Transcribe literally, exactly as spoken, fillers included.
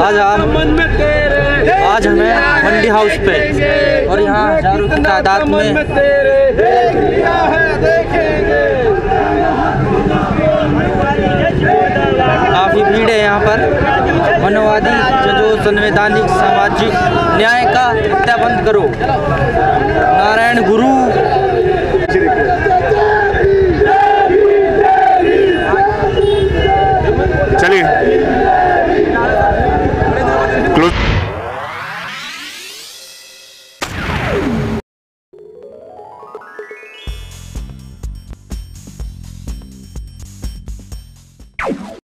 आज हम आज हमें मंडी हाउस पे और यहाँ हजारों की तादाद में काफ़ी भीड़ है। यहाँ पर मानववादी जजों संवैधानिक सामाजिक न्याय का हत्या बंद करो नारायण गुरु चलिए।